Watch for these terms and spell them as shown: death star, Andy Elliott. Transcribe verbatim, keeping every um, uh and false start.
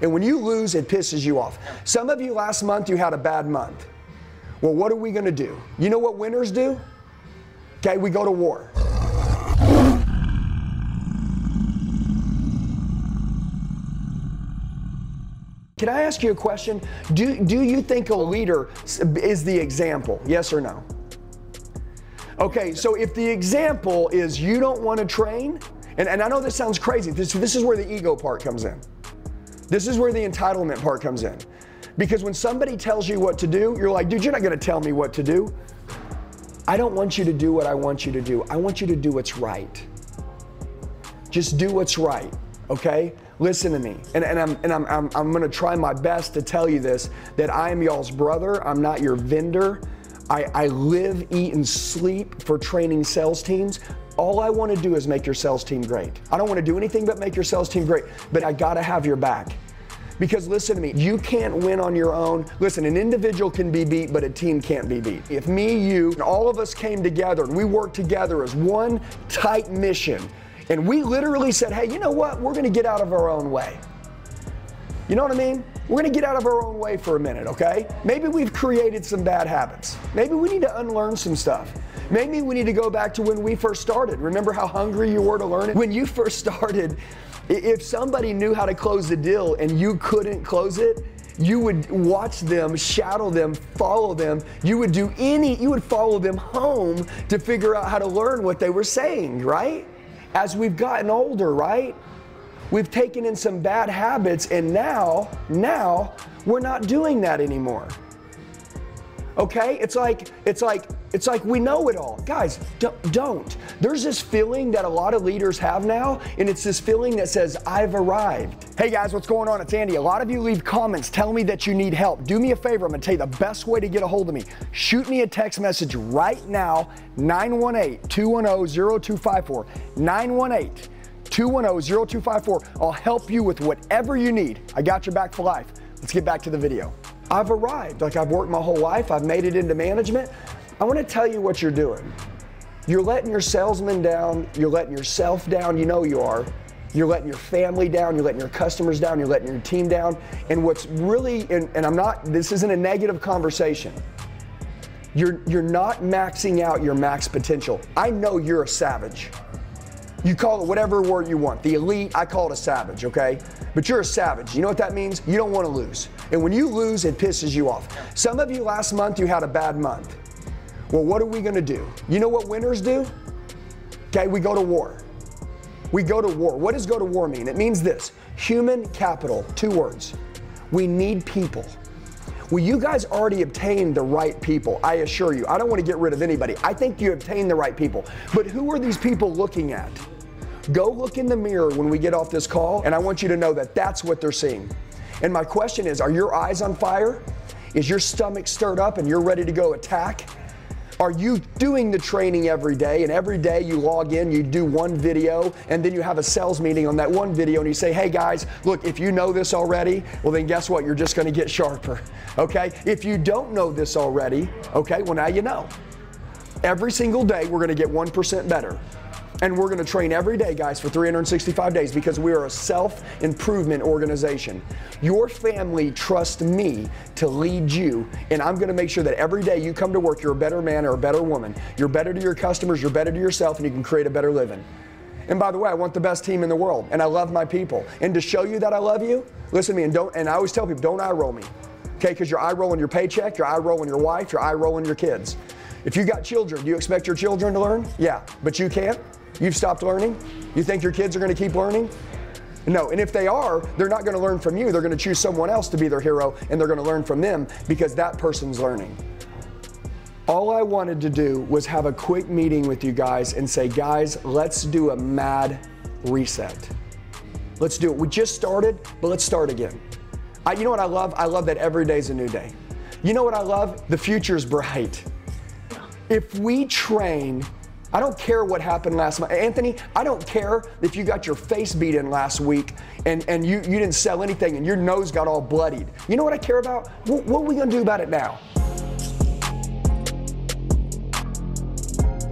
And when you lose, it pisses you off. Some of you last month, you had a bad month. Well, what are we going to do? You know what winners do? Okay, we go to war. Can I ask you a question? Do, do you think a leader is the example? Yes or no? Okay, so if the example is you don't want to train, and, and I know this sounds crazy, this, this is where the ego part comes in. This is where the entitlement part comes in. Because when somebody tells you what to do, you're like, dude, you're not going to tell me what to do. I don't want you to do what I want you to do. I want you to do what's right. Just do what's right, okay? Listen to me, and, and, I'm, and I'm, I'm, I'm gonna try my best to tell you this, that I am y'all's brother, I'm not your vendor. I, I live, eat, and sleep for training sales teams. All I wanna do is make your sales team great. I don't wanna do anything but make your sales team great, but I gotta have your back. Because listen to me, you can't win on your own. Listen, an individual can be beat, but a team can't be beat. If me, you, and all of us came together and we worked together as one tight mission, and we literally said, hey, you know what? We're gonna get out of our own way. You know what I mean? We're gonna get out of our own way for a minute, okay? Maybe we've created some bad habits. Maybe we need to unlearn some stuff. Maybe we need to go back to when we first started. Remember how hungry you were to learn it? When you first started, if somebody knew how to close the deal and you couldn't close it, you would watch them, shadow them, follow them. You would do any, you would follow them home to figure out how to learn what they were saying, right? As we've gotten older, right? We've taken in some bad habits, and now, now, we're not doing that anymore. Okay? It's like, it's like, it's like we know it all. Guys, don't, don't. There's this feeling that a lot of leaders have now, and it's this feeling that says, I've arrived. Hey guys, what's going on? It's Andy. A lot of you leave comments telling me that you need help. Do me a favor, I'm gonna tell you the best way to get a hold of me. Shoot me a text message right now, nine one eight, two one zero, zero two five four, nine one eight, two one zero, zero two five four. I'll help you with whatever you need. I got your back for life. Let's get back to the video. I've arrived, like I've worked my whole life, I've made it into management. I wanna tell you what you're doing. You're letting your salesman down, you're letting yourself down, you know you are. You're letting your family down, you're letting your customers down, you're letting your team down. And what's really, and, and I'm not, this isn't a negative conversation. You're, you're not maxing out your max potential. I know you're a savage. You call it whatever word you want, the elite, I call it a savage, okay? But you're a savage, you know what that means? You don't wanna lose. And when you lose, it pisses you off. Some of you last month, you had a bad month. Well, what are we gonna do? You know what winners do? Okay, we go to war. We go to war. What does go to war mean? It means this, human capital, two words. We need people. Well, you guys already obtained the right people, I assure you. I don't wanna get rid of anybody. I think you obtained the right people. But who are these people looking at? Go look in the mirror when we get off this call, and I want you to know that that's what they're seeing. And my question is, are your eyes on fire? Is your stomach stirred up and you're ready to go attack? Are you doing the training every day, and every day you log in, you do one video, and then you have a sales meeting on that one video and you say, hey guys, look, if you know this already, well then guess what, you're just gonna get sharper, okay? If you don't know this already, okay, well now you know. Every single day we're gonna get one percent better. And we're gonna train every day, guys, for three hundred sixty-five days because we are a self-improvement organization. Your family trusts me to lead you, and I'm gonna make sure that every day you come to work, you're a better man or a better woman. You're better to your customers, you're better to yourself, and you can create a better living. And by the way, I want the best team in the world, and I love my people. And to show you that I love you, listen to me, and, don't, and I always tell people, don't eye roll me, okay? Because you're eye rolling your paycheck, you're eye rolling your wife, you're eye rolling your kids. If you got children, do you expect your children to learn? Yeah, but you can't. You've stopped learning? You think your kids are gonna keep learning? No, and if they are, they're not gonna learn from you. They're gonna choose someone else to be their hero, and they're gonna learn from them because that person's learning. All I wanted to do was have a quick meeting with you guys and say, guys, let's do a mad reset. Let's do it. We just started, but let's start again. I, you know what I love? I love that every day's a new day. You know what I love? The future's bright. If we train, I don't care what happened last month. Anthony, I don't care if you got your face beat in last week and, and you, you didn't sell anything and your nose got all bloodied. You know what I care about? What, what are we gonna do about it now?